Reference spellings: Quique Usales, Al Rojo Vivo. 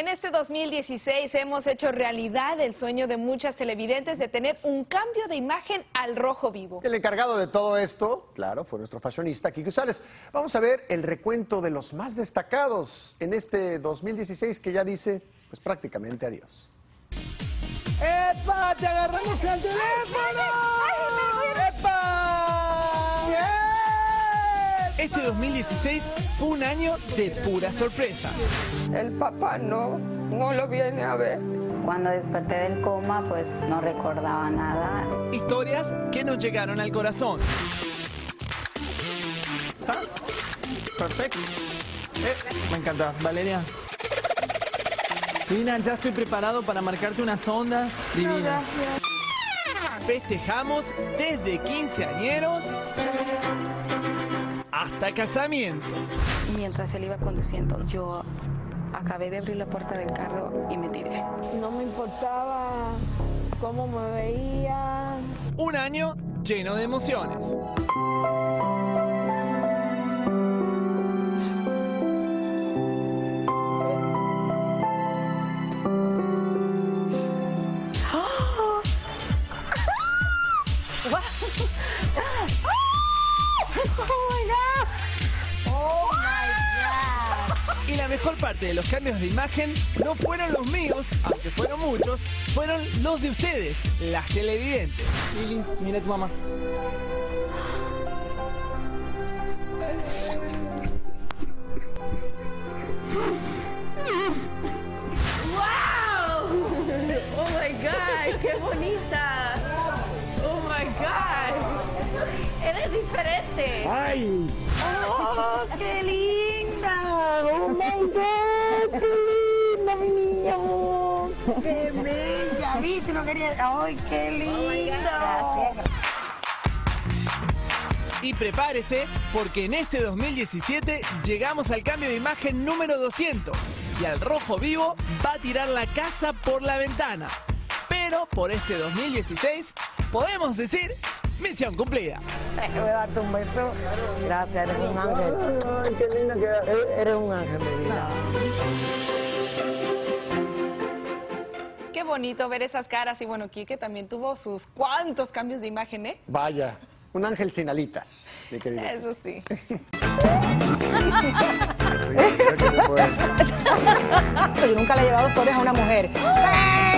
En este 2016 hemos hecho realidad el sueño de muchas televidentes de tener un cambio de imagen al rojo vivo. El encargado de todo esto, claro, fue nuestro fashionista Quique Usales. Vamos a ver el recuento de los más destacados en este 2016 que ya dice, pues prácticamente adiós. ¡Epa! ¡Te agarramos al teléfono! ¡Epa! Este 2016 fue un año de pura sorpresa. El papá no lo viene a ver. Cuando desperté del coma, pues no recordaba nada. Historias que nos llegaron al corazón. Perfecto. Me encanta, Valeria. Lina, ya estoy preparado para marcarte unas ondas divinas. No, festejamos desde quinceañeros hasta casamientos. Mientras él iba conduciendo, yo acabé de abrir la puerta del carro y me tiré. No me importaba cómo me veía. Un año lleno de emociones. Y la mejor parte de los cambios de imagen no fueron los míos, aunque fueron muchos, fueron los de ustedes, las televidentes. Lili, mira a tu mamá. ¡Wow! ¡Oh, my God! ¡Qué bonita! ¡Oh, my God! ¡Eres diferente! ¡Ay! ¡Oh, qué lindo! ¡Qué bella! ¿Viste? No quería... ¡Ay, qué lindo! Y prepárese, porque en este 2017 llegamos al cambio de imagen número 200. Y al rojo vivo va a tirar la casa por la ventana. Pero por este 2016 podemos decir... ¡misión cumplida! Me das un beso. Gracias, eres un ángel. Ay, qué lindo que eres un ángel, mi vida. Qué bonito ver esas caras. Y bueno, Quique también tuvo sus cuantos cambios de imagen, ¿eh? Vaya, un ángel sin alitas, mi querido. Eso sí. Yo nunca le he llevado flores a una mujer.